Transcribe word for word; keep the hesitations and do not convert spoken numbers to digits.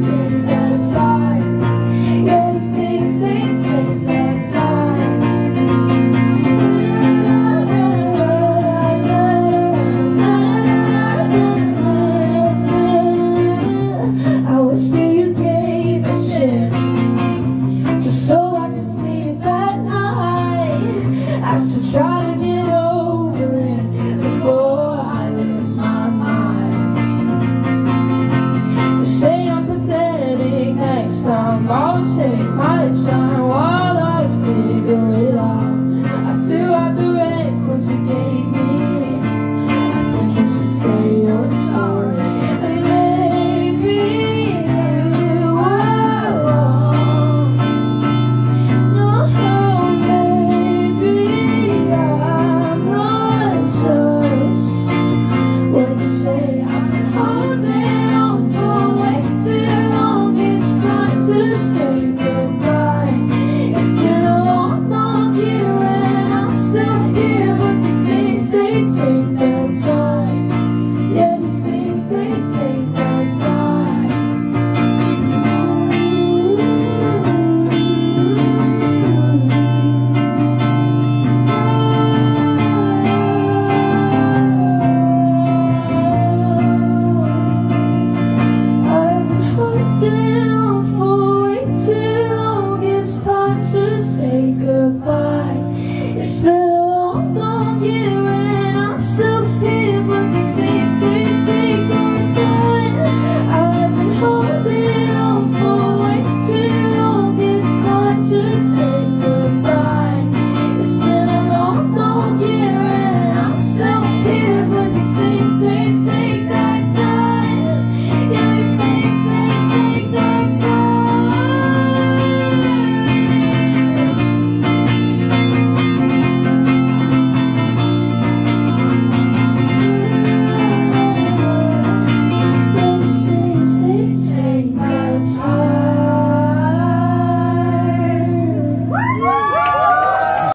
say